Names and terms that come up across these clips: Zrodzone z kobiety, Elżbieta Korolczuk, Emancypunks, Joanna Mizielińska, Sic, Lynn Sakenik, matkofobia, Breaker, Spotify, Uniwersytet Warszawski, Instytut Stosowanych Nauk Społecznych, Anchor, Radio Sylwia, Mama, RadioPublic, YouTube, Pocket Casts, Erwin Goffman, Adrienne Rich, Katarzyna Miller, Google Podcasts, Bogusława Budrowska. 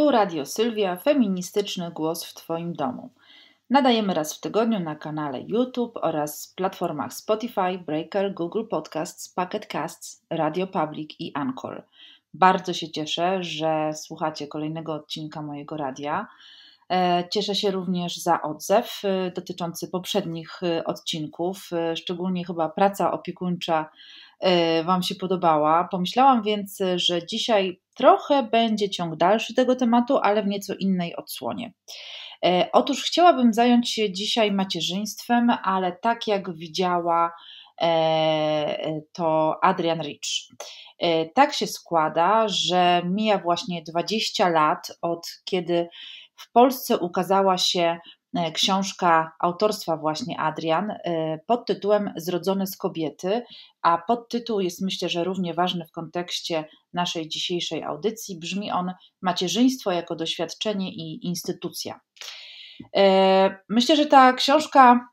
Tu Radio Sylwia, feministyczny głos w Twoim domu. Nadajemy raz w tygodniu na kanale YouTube oraz platformach Spotify, Breaker, Google Podcasts, Pocket Casts, RadioPublic i Anchor. Bardzo się cieszę, że słuchacie kolejnego odcinka mojego radia. Cieszę się również za odzew dotyczący poprzednich odcinków, szczególnie chyba praca opiekuńcza Wam się podobała. Pomyślałam więc, że dzisiaj trochę będzie ciąg dalszy tego tematu, ale w nieco innej odsłonie. Otóż chciałabym zająć się dzisiaj macierzyństwem, ale tak jak widziała to Adrienne Rich. Tak się składa, że mija właśnie 20 lat od kiedy w Polsce ukazała się książka autorstwa właśnie Adrienne pod tytułem Zrodzone z kobiety, a podtytuł jest myślę, że równie ważny w kontekście naszej dzisiejszej audycji. Brzmi on: Macierzyństwo jako doświadczenie i instytucja. Myślę, że ta książka,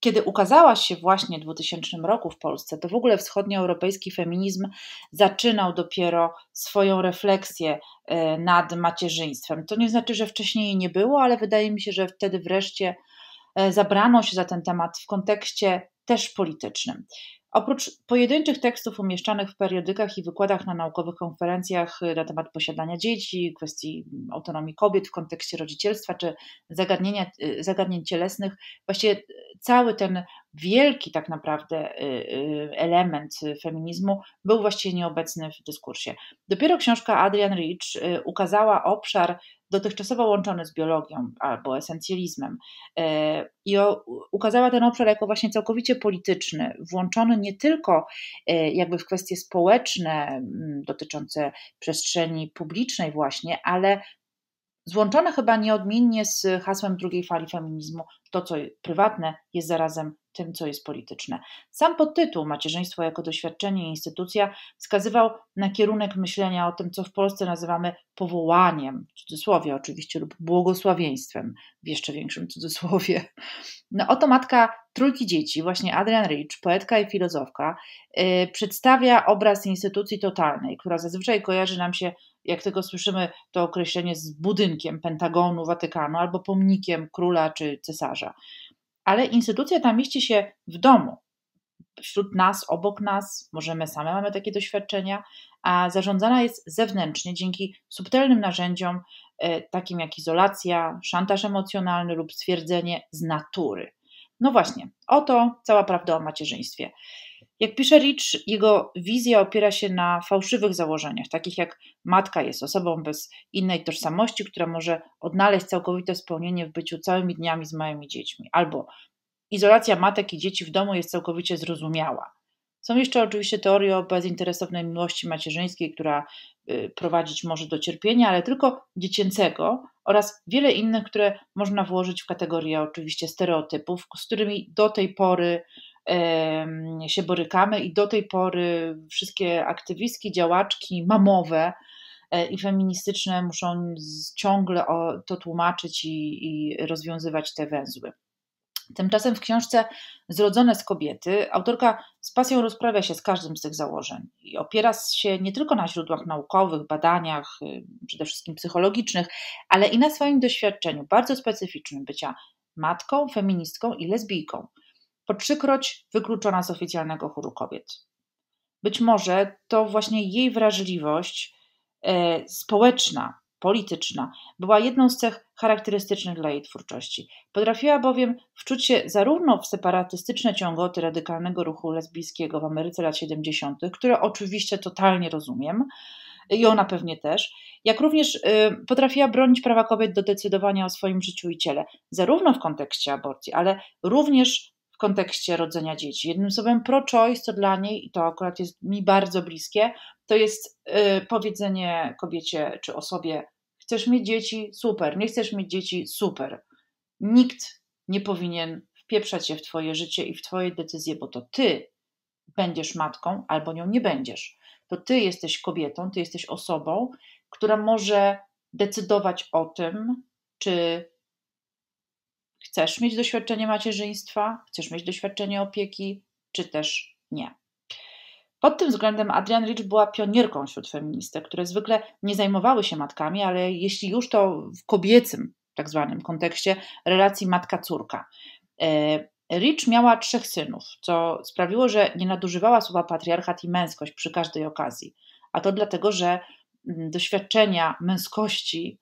kiedy ukazała się właśnie w 2000 roku w Polsce, to w ogóle wschodnioeuropejski feminizm zaczynał dopiero swoją refleksję nad macierzyństwem. To nie znaczy, że wcześniej jej nie było, ale wydaje mi się, że wtedy wreszcie zabrano się za ten temat w kontekście też politycznym. Oprócz pojedynczych tekstów umieszczanych w periodykach i wykładach na naukowych konferencjach na temat posiadania dzieci, kwestii autonomii kobiet w kontekście rodzicielstwa czy zagadnień cielesnych, właściwie cały ten wielki tak naprawdę element feminizmu był właściwie nieobecny w dyskursie. Dopiero książka Adrienne Rich ukazała obszar dotychczasowo łączony z biologią albo esencjalizmem i ukazała ten obszar jako właśnie całkowicie polityczny, włączony nie tylko jakby w kwestie społeczne dotyczące przestrzeni publicznej właśnie, ale złączone chyba nieodmiennie z hasłem drugiej fali feminizmu: to, co prywatne, jest zarazem tym, co jest polityczne. Sam podtytuł Macierzyństwo jako doświadczenie i instytucja wskazywał na kierunek myślenia o tym, co w Polsce nazywamy powołaniem, w cudzysłowie oczywiście, lub błogosławieństwem, w jeszcze większym cudzysłowie. No oto matka trójki dzieci, właśnie Adrienne Rich, poetka i filozofka, przedstawia obraz instytucji totalnej, która zazwyczaj kojarzy nam się, jak tego słyszymy, to określenie z budynkiem Pentagonu, Watykanu albo pomnikiem króla czy cesarza. Ale instytucja ta mieści się w domu, wśród nas, obok nas, może my same mamy takie doświadczenia, a zarządzana jest zewnętrznie dzięki subtelnym narzędziom takim jak izolacja, szantaż emocjonalny lub stwierdzenie z natury. No właśnie, oto cała prawda o macierzyństwie. Jak pisze Rich, jego wizja opiera się na fałszywych założeniach, takich jak matka jest osobą bez innej tożsamości, która może odnaleźć całkowite spełnienie w byciu całymi dniami z małymi dziećmi, albo izolacja matek i dzieci w domu jest całkowicie zrozumiała. Są jeszcze oczywiście teorie o bezinteresownej miłości macierzyńskiej, która prowadzić może do cierpienia, ale tylko dziecięcego, oraz wiele innych, które można włożyć w kategorię oczywiście stereotypów, z którymi do tej pory się borykamy i do tej pory wszystkie aktywistki, działaczki mamowe i feministyczne muszą ciągle to tłumaczyć i rozwiązywać te węzły. Tymczasem w książce Zrodzone z kobiety autorka z pasją rozprawia się z każdym z tych założeń i opiera się nie tylko na źródłach naukowych, badaniach, przede wszystkim psychologicznych, ale i na swoim doświadczeniu bardzo specyficznym bycia matką, feministką i lesbijką. Po trzykroć wykluczona z oficjalnego chóru kobiet. Być może to właśnie jej wrażliwość społeczna, polityczna była jedną z cech charakterystycznych dla jej twórczości. Potrafiła bowiem wczuć się zarówno w separatystyczne ciągoty radykalnego ruchu lesbijskiego w Ameryce lat 70., które oczywiście totalnie rozumiem i ona pewnie też, jak również potrafiła bronić prawa kobiet do decydowania o swoim życiu i ciele, zarówno w kontekście aborcji, ale również w kontekście rodzenia dzieci. Jednym słowem pro-choice, co dla niej, i to akurat jest mi bardzo bliskie, to jest powiedzenie kobiecie czy osobie: chcesz mieć dzieci? Super. Nie chcesz mieć dzieci? Super. Nikt nie powinien wpieprzać się w twoje życie i w twoje decyzje, bo to ty będziesz matką albo nią nie będziesz. To ty jesteś kobietą, ty jesteś osobą, która może decydować o tym, czy chcesz mieć doświadczenie macierzyństwa, chcesz mieć doświadczenie opieki, czy też nie. Pod tym względem Adrienne Rich była pionierką wśród feministek, które zwykle nie zajmowały się matkami, ale jeśli już, to w kobiecym, tak zwanym kontekście relacji matka-córka. Rich miała 3 synów, co sprawiło, że nie nadużywała słowa patriarchat i męskość przy każdej okazji. A to dlatego, że doświadczenia męskości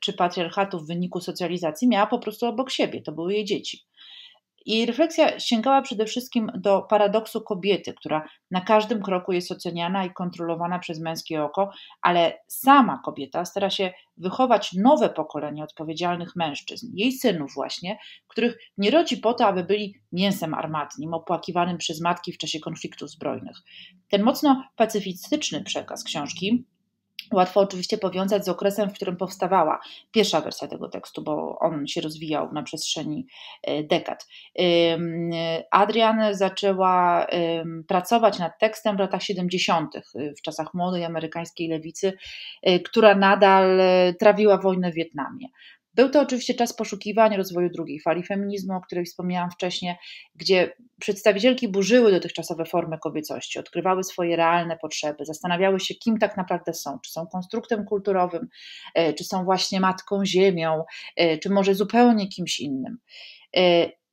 czy patriarchatu w wyniku socjalizacji miała po prostu obok siebie, to były jej dzieci. I refleksja sięgała przede wszystkim do paradoksu kobiety, która na każdym kroku jest oceniana i kontrolowana przez męskie oko, ale sama kobieta stara się wychować nowe pokolenie odpowiedzialnych mężczyzn, jej synów właśnie, których nie rodzi po to, aby byli mięsem armatnim, opłakiwanym przez matki w czasie konfliktów zbrojnych. Ten mocno pacyfistyczny przekaz książki łatwo oczywiście powiązać z okresem, w którym powstawała pierwsza wersja tego tekstu, bo on się rozwijał na przestrzeni dekad. Adrienne zaczęła pracować nad tekstem w latach 70., w czasach młodej amerykańskiej lewicy, która nadal trawiła wojnę w Wietnamie. Był to oczywiście czas poszukiwań rozwoju drugiej fali feminizmu, o której wspomniałam wcześniej, gdzie przedstawicielki burzyły dotychczasowe formy kobiecości, odkrywały swoje realne potrzeby, zastanawiały się, kim tak naprawdę są, czy są konstruktem kulturowym, czy są właśnie matką ziemią, czy może zupełnie kimś innym.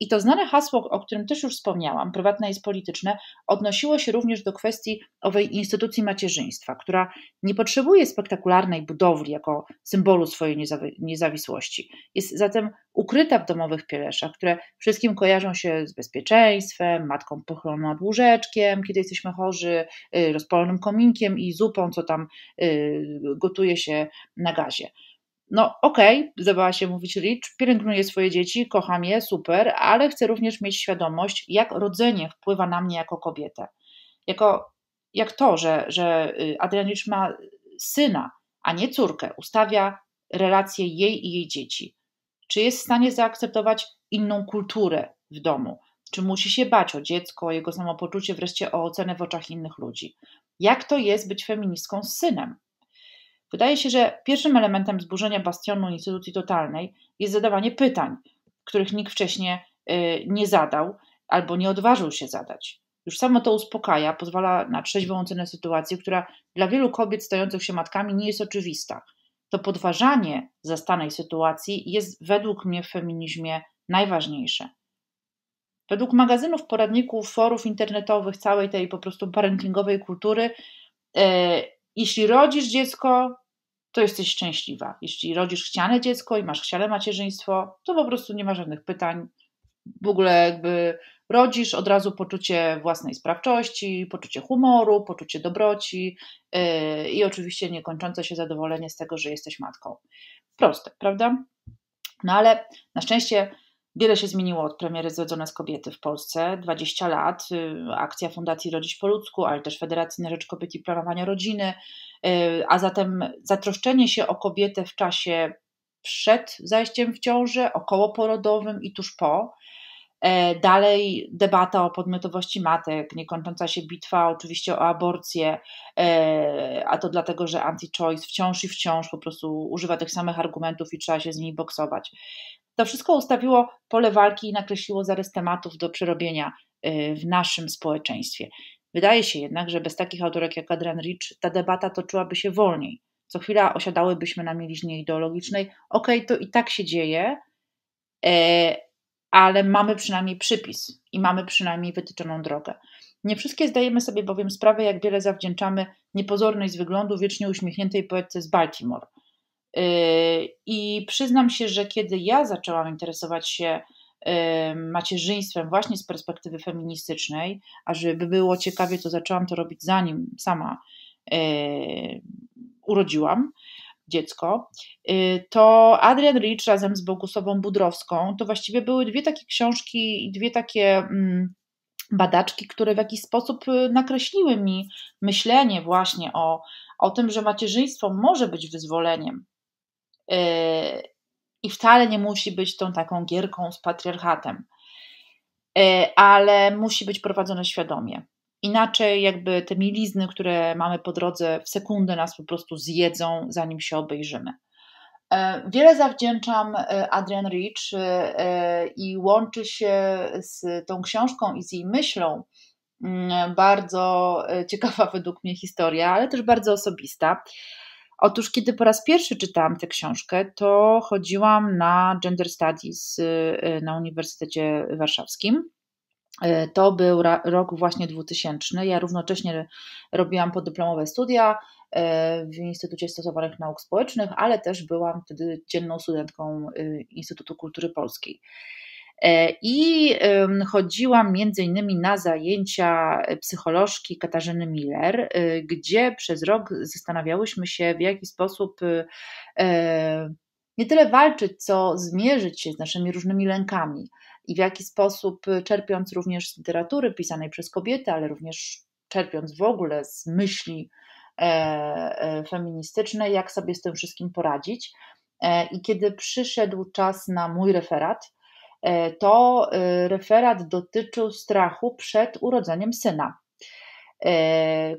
I to znane hasło, o którym też już wspomniałam, prywatne i polityczne, odnosiło się również do kwestii owej instytucji macierzyństwa, która nie potrzebuje spektakularnej budowli jako symbolu swojej niezawisłości. Jest zatem ukryta w domowych pieleszach, które wszystkim kojarzą się z bezpieczeństwem, matką pochylną nad łóżeczkiem, kiedy jesteśmy chorzy, rozpalonym kominkiem i zupą, co tam gotuje się na gazie. No okej, zdawała się mówić Rich, pielęgnuję swoje dzieci, kocham je, super, ale chcę również mieć świadomość, jak rodzenie wpływa na mnie jako kobietę. Jak to, że Adrienne Rich ma syna, a nie córkę, ustawia relacje jej i jej dzieci. Czy jest w stanie zaakceptować inną kulturę w domu? Czy musi się bać o dziecko, o jego samopoczucie, wreszcie o ocenę w oczach innych ludzi? Jak to jest być feministką z synem? Wydaje się, że pierwszym elementem zburzenia bastionu instytucji totalnej jest zadawanie pytań, których nikt wcześniej nie zadał albo nie odważył się zadać. Już samo to uspokaja, pozwala na trzeźwą ocenę sytuacji, która dla wielu kobiet stających się matkami nie jest oczywista. To podważanie zastanej sytuacji jest według mnie w feminizmie najważniejsze. Według magazynów, poradników, forów internetowych, całej tej po prostu parentingowej kultury, jeśli rodzisz dziecko, to jesteś szczęśliwa. Jeśli rodzisz chciane dziecko i masz chciane macierzyństwo, to po prostu nie ma żadnych pytań. W ogóle jakby rodzisz, od razu poczucie własnej sprawczości, poczucie humoru, poczucie dobroci i oczywiście niekończące się zadowolenie z tego, że jesteś matką. Proste, prawda? No ale na szczęście wiele się zmieniło od premiery Zrodzone z kobiety w Polsce. 20 lat, akcja Fundacji Rodzić po ludzku, ale też Federacji na rzecz Kobiet i Planowania Rodziny, a zatem zatroszczenie się o kobietę w czasie przed zajściem w ciążę, okołoporodowym i tuż po. Dalej debata o podmiotowości matek, niekończąca się bitwa oczywiście o aborcję, a to dlatego, że anti-choice wciąż po prostu używa tych samych argumentów i trzeba się z nimi boksować. To wszystko ustawiło pole walki i nakreśliło zarys tematów do przerobienia w naszym społeczeństwie. Wydaje się jednak, że bez takich autorek jak Adrienne Rich ta debata toczyłaby się wolniej. Co chwila osiadałybyśmy na mieliźnie ideologicznej. Okej, to i tak się dzieje, ale mamy przynajmniej przypis i mamy przynajmniej wytyczoną drogę. Nie wszystkie zdajemy sobie bowiem sprawę, jak wiele zawdzięczamy niepozornej z wyglądu wiecznie uśmiechniętej poetce z Baltimore. I przyznam się, że kiedy ja zaczęłam interesować się macierzyństwem właśnie z perspektywy feministycznej, a żeby było ciekawie, to zaczęłam to robić zanim sama urodziłam dziecko, to Adrienne Rich razem z Bogusławą Budrowską to właściwie były 2 takie książki i 2 takie badaczki, które w jakiś sposób nakreśliły mi myślenie właśnie o tym, że macierzyństwo może być wyzwoleniem i wcale nie musi być tą taką gierką z patriarchatem, ale musi być prowadzone świadomie. Inaczej jakby te mielizny, które mamy po drodze, w sekundę nas po prostu zjedzą, zanim się obejrzymy. Wiele zawdzięczam Adrienne Rich i łączy się z tą książką i z jej myślą bardzo ciekawa według mnie historia, ale też bardzo osobista. Otóż kiedy po raz pierwszy czytałam tę książkę, to chodziłam na Gender Studies na Uniwersytecie Warszawskim. To był rok właśnie 2000. Ja równocześnie robiłam podyplomowe studia w Instytucie Stosowanych Nauk Społecznych, ale też byłam wtedy dzienną studentką Instytutu Kultury Polskiej. I chodziłam między innymi na zajęcia psycholożki Katarzyny Miller, gdzie przez rok zastanawiałyśmy się, w jaki sposób nie tyle walczyć, co zmierzyć się z naszymi różnymi lękami i w jaki sposób, czerpiąc również z literatury pisanej przez kobiety, ale również czerpiąc w ogóle z myśli feministycznej, jak sobie z tym wszystkim poradzić. I kiedy przyszedł czas na mój referat, to referat dotyczył strachu przed urodzeniem syna.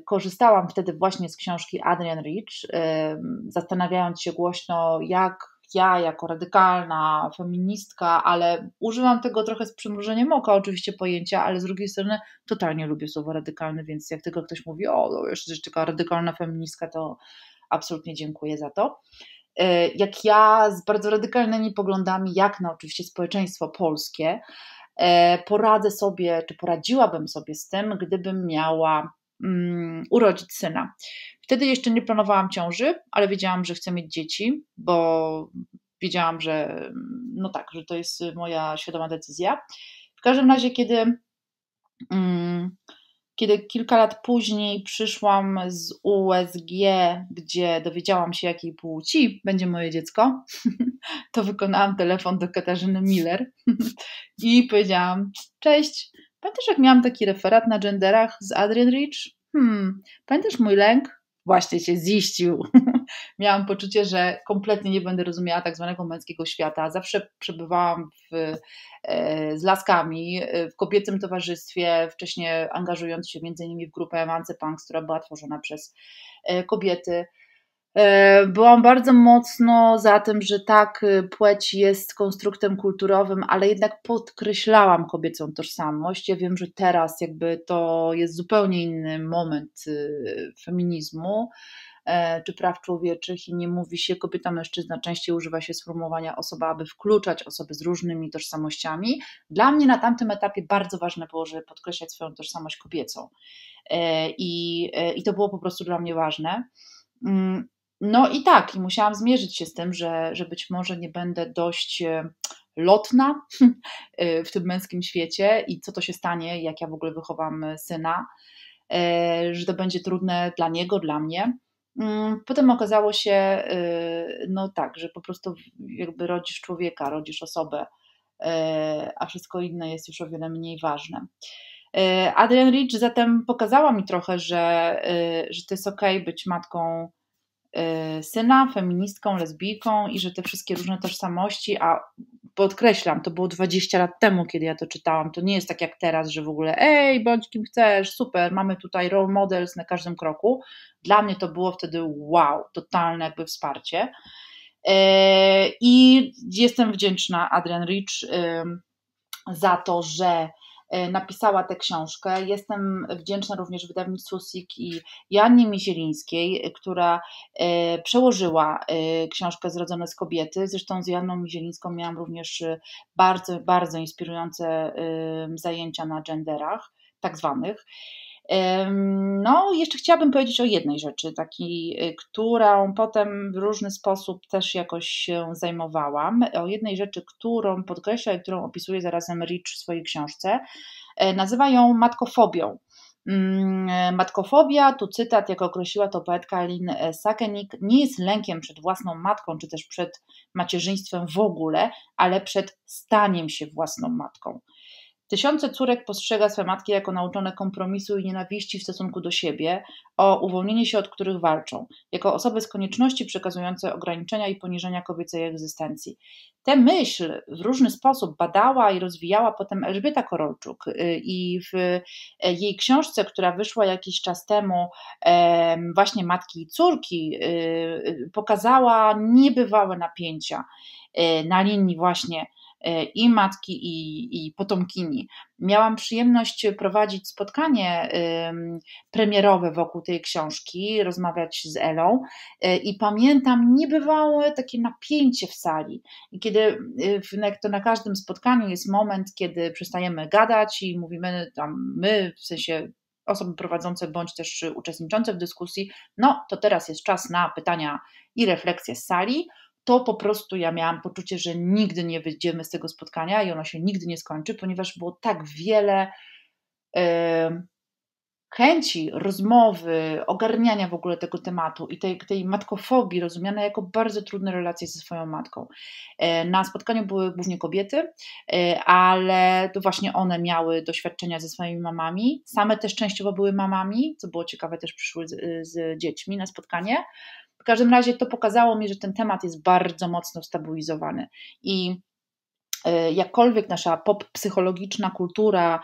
Korzystałam wtedy właśnie z książki Adrienne Rich, zastanawiając się głośno, jak ja jako radykalna feministka, ale używam tego trochę z przymrużeniem oka oczywiście pojęcia, ale z drugiej strony totalnie lubię słowo radykalny, więc jak tylko ktoś mówi, o, no jeszcze taka radykalna feministka, to absolutnie dziękuję za to. Jak ja z bardzo radykalnymi poglądami, jak na oczywiście społeczeństwo polskie, poradzę sobie, czy poradziłabym sobie z tym, gdybym miała urodzić syna. Wtedy jeszcze nie planowałam ciąży, ale wiedziałam, że chcę mieć dzieci, bo wiedziałam, że no tak, że to jest moja świadoma decyzja. W każdym razie, kiedy kilka lat później przyszłam z USG, gdzie dowiedziałam się, jakiej płci będzie moje dziecko, to wykonałam telefon do Katarzyny Miller i powiedziałam: cześć, pamiętasz, jak miałam taki referat na genderach z Adrienne Rich? Pamiętasz mój lęk? Właśnie się ziścił. Miałam poczucie, że kompletnie nie będę rozumiała tak zwanego męskiego świata. Zawsze przebywałam z laskami w kobiecym towarzystwie, wcześniej angażując się między innymi w grupę Emancypunks, która była tworzona przez kobiety. Byłam bardzo mocno za tym, że tak, płeć jest konstruktem kulturowym, ale jednak podkreślałam kobiecą tożsamość. Ja wiem, że teraz jakby to jest zupełnie inny moment feminizmu czy praw człowieczych i nie mówi się kobieta-mężczyzna, częściej używa się sformułowania osoba, aby wkluczać osoby z różnymi tożsamościami. Dla mnie na tamtym etapie bardzo ważne było, żeby podkreślać swoją tożsamość kobiecą i to było po prostu dla mnie ważne. No i tak, i musiałam zmierzyć się z tym, że być może nie będę dość lotna w tym męskim świecie i co to się stanie, jak ja w ogóle wychowam syna, że to będzie trudne dla niego, dla mnie. Potem okazało się, no tak, że po prostu jakby rodzisz człowieka, rodzisz osobę, a wszystko inne jest już o wiele mniej ważne. Adrienne Rich zatem pokazała mi trochę, że to jest okej być matką syna, feministką, lesbijką i że te wszystkie różne tożsamości, a podkreślam, to było 20 lat temu, kiedy ja to czytałam, to nie jest tak jak teraz, że w ogóle bądź kim chcesz, super, mamy tutaj role models na każdym kroku. Dla mnie to było wtedy wow, totalne jakby wsparcie i jestem wdzięczna Adrienne Rich za to, że napisała tę książkę. Jestem wdzięczna również wydawnictwu Sic i Joannie Mizielińskiej, która przełożyła książkę Zrodzone z kobiety. Zresztą z Joanną Mizielińską miałam również bardzo, bardzo inspirujące zajęcia na genderach, tak zwanych. No, jeszcze chciałabym powiedzieć o jednej rzeczy, takiej, którą potem w różny sposób też jakoś się zajmowałam, o jednej rzeczy, którą podkreśla i którą opisuje zarazem Rich w swojej książce, nazywa ją matkofobią. Matkofobia, tu cytat, jak określiła to poetka Lynn Sakenik, nie jest lękiem przed własną matką, czy też przed macierzyństwem w ogóle, ale przed staniem się własną matką. Tysiące córek postrzega swe matki jako nauczone kompromisu i nienawiści w stosunku do siebie, o uwolnienie się od których walczą, jako osoby z konieczności przekazujące ograniczenia i poniżenia kobiecej egzystencji. Tę myśl w różny sposób badała i rozwijała potem Elżbieta Korolczuk i w jej książce, która wyszła jakiś czas temu, właśnie Matki i córki, pokazała niebywałe napięcia na linii właśnie i matki, i potomkini. Miałam przyjemność prowadzić spotkanie premierowe wokół tej książki, rozmawiać z Elą i pamiętam niebywałe takie napięcie w sali. I kiedy to na każdym spotkaniu jest moment, kiedy przestajemy gadać i mówimy tam my, w sensie osoby prowadzące bądź też uczestniczące w dyskusji, no to teraz jest czas na pytania i refleksje z sali, to po prostu ja miałam poczucie, że nigdy nie wyjdziemy z tego spotkania i ono się nigdy nie skończy, ponieważ było tak wiele chęci rozmowy, ogarniania w ogóle tego tematu i tej matkofobii rozumianej jako bardzo trudne relacje ze swoją matką. Na spotkaniu były głównie kobiety, ale to właśnie one miały doświadczenia ze swoimi mamami. Same też częściowo były mamami, co było ciekawe, też przyszły z dziećmi na spotkanie. W każdym razie to pokazało mi, że ten temat jest bardzo mocno stabilizowany i jakkolwiek nasza pop-psychologiczna kultura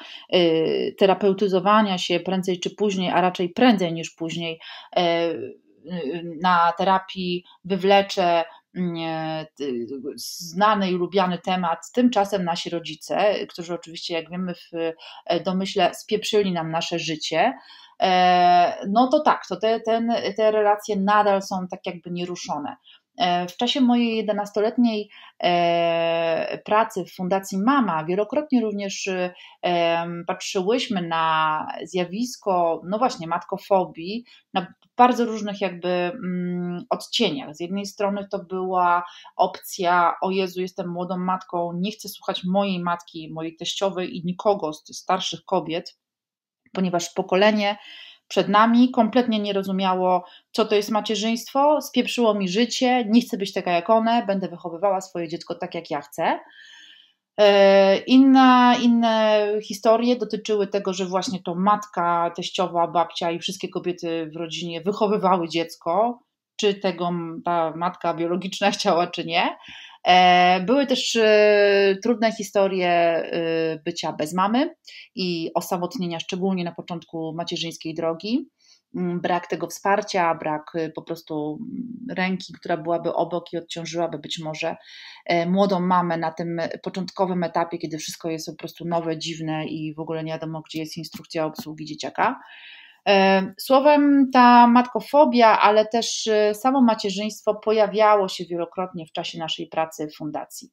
terapeutyzowania się prędzej czy później, a raczej prędzej niż później na terapii wywlecze znany i lubiany temat, tymczasem nasi rodzice, którzy oczywiście jak wiemy w domyśle spieprzyli nam nasze życie, no to tak, to te relacje nadal są tak jakby nieruszone. W czasie mojej 11-letniej pracy w Fundacji Mama wielokrotnie również patrzyłyśmy na zjawisko, no właśnie, matkofobii na bardzo różnych jakby odcieniach. Z jednej strony to była opcja, o Jezu, jestem młodą matką, nie chcę słuchać mojej matki, mojej teściowej i nikogo z starszych kobiet, ponieważ pokolenie przed nami kompletnie nie rozumiało, co to jest macierzyństwo, spieprzyło mi życie, nie chcę być taka jak one, będę wychowywała swoje dziecko tak, jak ja chcę. Inne historie dotyczyły tego, że właśnie to matka, teściowa, babcia i wszystkie kobiety w rodzinie wychowywały dziecko, czy tego ta matka biologiczna chciała, czy nie. Były też trudne historie bycia bez mamy i osamotnienia, szczególnie na początku macierzyńskiej drogi. Brak tego wsparcia, brak po prostu ręki, która byłaby obok i odciążyłaby być może młodą mamę na tym początkowym etapie, kiedy wszystko jest po prostu nowe, dziwne i w ogóle nie wiadomo, gdzie jest instrukcja obsługi dzieciaka. Słowem, ta matkofobia, ale też samo macierzyństwo pojawiało się wielokrotnie w czasie naszej pracy w fundacji.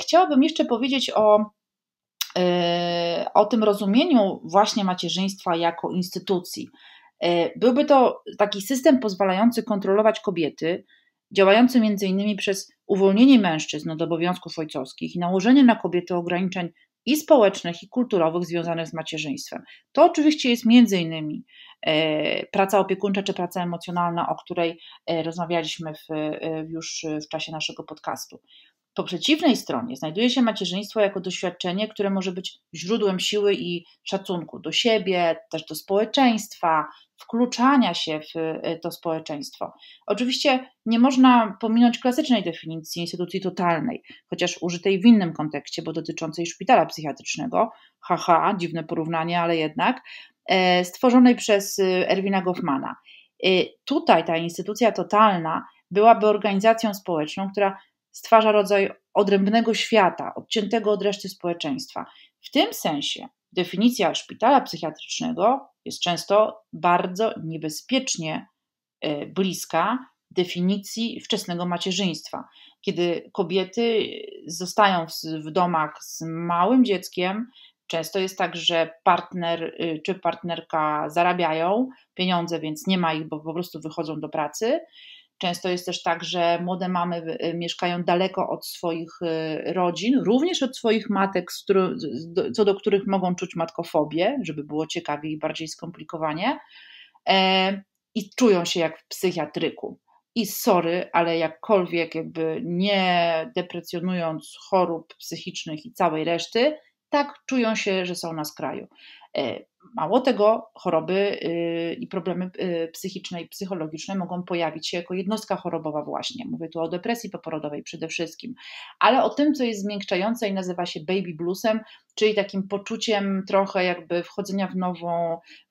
Chciałabym jeszcze powiedzieć o tym rozumieniu właśnie macierzyństwa jako instytucji. Byłby to taki system pozwalający kontrolować kobiety, działający m.in. przez uwolnienie mężczyzn od obowiązków ojcowskich i nałożenie na kobiety ograniczeń i społecznych, i kulturowych związanych z macierzyństwem. To oczywiście jest m.in. praca opiekuńcza czy praca emocjonalna, o której rozmawialiśmy już w czasie naszego podcastu. Po przeciwnej stronie znajduje się macierzyństwo jako doświadczenie, które może być źródłem siły i szacunku do siebie, też do społeczeństwa, wkluczania się w to społeczeństwo. Oczywiście nie można pominąć klasycznej definicji instytucji totalnej, chociaż użytej w innym kontekście, bo dotyczącej szpitala psychiatrycznego, haha, dziwne porównanie, ale jednak, stworzonej przez Erwina Goffmana. Tutaj ta instytucja totalna byłaby organizacją społeczną, która stwarza rodzaj odrębnego świata, odciętego od reszty społeczeństwa. W tym sensie definicja szpitala psychiatrycznego jest często bardzo niebezpiecznie bliska definicji wczesnego macierzyństwa. Kiedy kobiety zostają w domach z małym dzieckiem, często jest tak, że partner czy partnerka zarabiają pieniądze, więc nie ma ich, bo po prostu wychodzą do pracy. Często jest też tak, że młode mamy mieszkają daleko od swoich rodzin, również od swoich matek, co do których mogą czuć matkofobię, żeby było ciekawiej i bardziej skomplikowanie, i czują się jak w psychiatryku. I sorry, ale jakkolwiek jakby nie deprecjonując chorób psychicznych i całej reszty, tak czują się, że są na skraju. Mało tego, choroby i problemy psychiczne i psychologiczne mogą pojawić się jako jednostka chorobowa właśnie. Mówię tu o depresji poporodowej przede wszystkim, ale o tym, co jest zmiękczające i nazywa się baby bluesem, czyli takim poczuciem trochę jakby wchodzenia w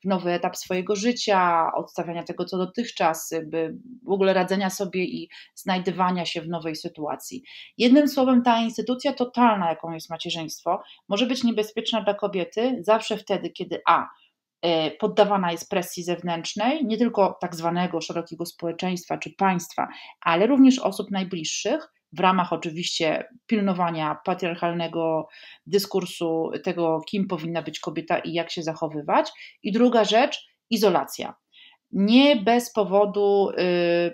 nowy etap swojego życia, odstawiania tego, co dotychczas, jakby w ogóle radzenia sobie i znajdywania się w nowej sytuacji. Jednym słowem, ta instytucja totalna, jaką jest macierzyństwo, może być niebezpieczna dla kobiety zawsze wtedy, kiedy poddawana jest presji zewnętrznej, nie tylko tak zwanego szerokiego społeczeństwa czy państwa, ale również osób najbliższych, w ramach oczywiście pilnowania patriarchalnego dyskursu tego, kim powinna być kobieta i jak się zachowywać. I druga rzecz, izolacja. Nie bez powodu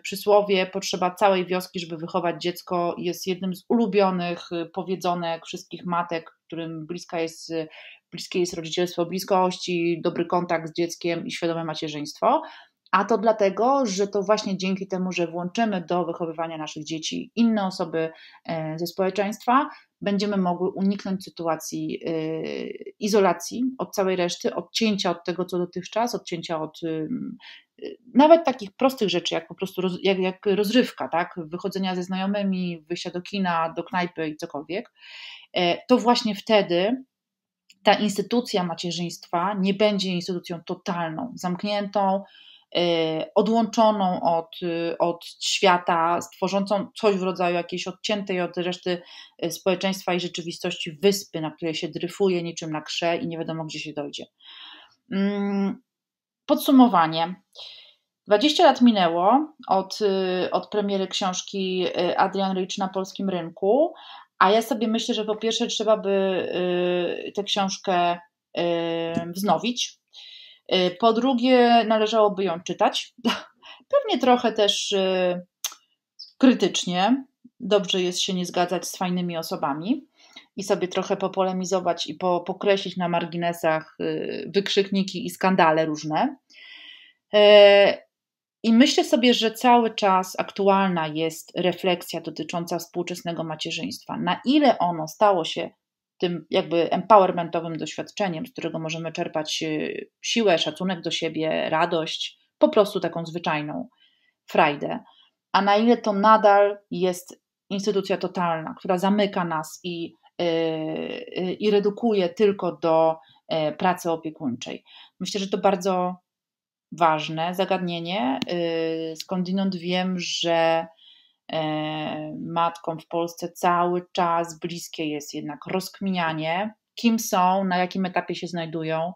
przysłowie potrzeba całej wioski, żeby wychować dziecko jest jednym z ulubionych powiedzonek wszystkich matek, którym bliskie jest rodzicielstwo bliskości, dobry kontakt z dzieckiem i świadome macierzyństwo. A to dlatego, że to właśnie dzięki temu, że włączymy do wychowywania naszych dzieci inne osoby ze społeczeństwa, będziemy mogły uniknąć sytuacji izolacji od całej reszty, odcięcia od tego, co dotychczas, odcięcia od nawet takich prostych rzeczy, jak po prostu jak rozrywka, tak? Wychodzenia ze znajomymi, wyjścia do kina, do knajpy i cokolwiek. To właśnie wtedy ta instytucja macierzyństwa nie będzie instytucją totalną, zamkniętą, odłączoną od świata, tworzącą coś w rodzaju jakiejś odciętej od reszty społeczeństwa i rzeczywistości wyspy, na której się dryfuje niczym na krze i nie wiadomo, gdzie się dojdzie. Podsumowanie. 20 lat minęło od premiery książki Adrienne Rich na polskim rynku, a ja sobie myślę, że po pierwsze trzeba by tę książkę wznowić. Po drugie, należałoby ją czytać, pewnie trochę też krytycznie, dobrze jest się nie zgadzać z fajnymi osobami i sobie trochę popolemizować i pokreślić na marginesach wykrzykniki i skandale różne. I myślę sobie, że cały czas aktualna jest refleksja dotycząca współczesnego macierzyństwa, na ile ono stało się tym jakby empowermentowym doświadczeniem, z którego możemy czerpać siłę, szacunek do siebie, radość, po prostu taką zwyczajną frajdę, a na ile to nadal jest instytucja totalna, która zamyka nas i redukuje tylko do pracy opiekuńczej. Myślę, że to bardzo ważne zagadnienie, skądinąd wiem, że matkom w Polsce cały czas bliskie jest jednak rozkminianie, kim są, na jakim etapie się znajdują,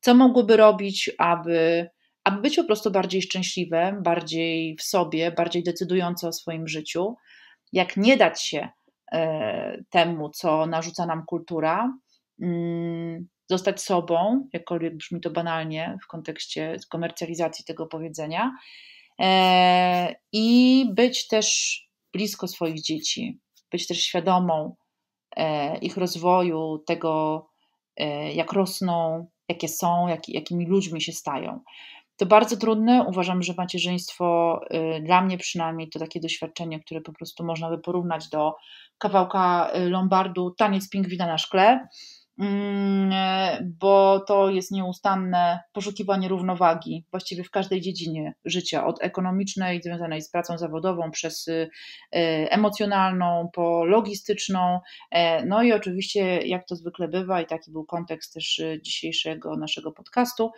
co mogłyby robić, aby być po prostu bardziej szczęśliwe, bardziej w sobie, bardziej decydujące o swoim życiu, jak nie dać się temu, co narzuca nam kultura, zostać sobą, jakkolwiek brzmi to banalnie w kontekście komercjalizacji tego powiedzenia, i być też blisko swoich dzieci, być też świadomą ich rozwoju, tego jak rosną, jakie są, jakimi ludźmi się stają. To bardzo trudne, uważam, że macierzyństwo dla mnie przynajmniej to takie doświadczenie, które po prostu można by porównać do kawałka lombardu, taniec pingwina na szkle, bo to jest nieustanne poszukiwanie równowagi właściwie w każdej dziedzinie życia, od ekonomicznej związanej z pracą zawodową przez emocjonalną, po logistyczną, no i oczywiście jak to zwykle bywa i taki był kontekst też dzisiejszego naszego podcastu,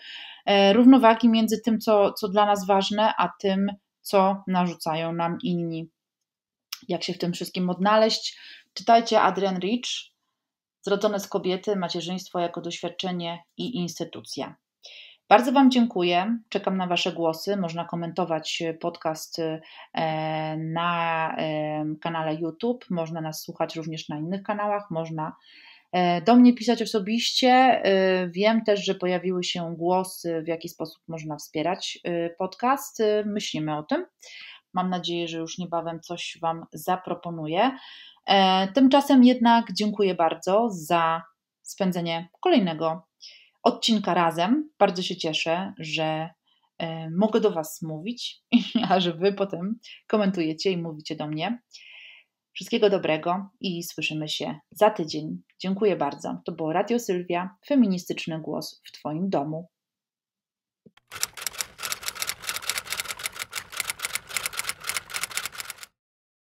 równowagi między tym, co dla nas ważne, a tym, co narzucają nam inni. Jak się w tym wszystkim odnaleźć? Czytajcie Adrienne Rich, Zrodzone z kobiety, macierzyństwo jako doświadczenie i instytucja. Bardzo Wam dziękuję, czekam na Wasze głosy, można komentować podcast na kanale YouTube, można nas słuchać również na innych kanałach, można do mnie pisać osobiście. Wiem też, że pojawiły się głosy, w jaki sposób można wspierać podcast, myślimy o tym. Mam nadzieję, że już niebawem coś Wam zaproponuję. Tymczasem jednak dziękuję bardzo za spędzenie kolejnego odcinka razem. Bardzo się cieszę, że mogę do Was mówić, a że Wy potem komentujecie i mówicie do mnie. Wszystkiego dobrego i słyszymy się za tydzień. Dziękuję bardzo. To było Radio Sylwia, feministyczny głos w Twoim domu.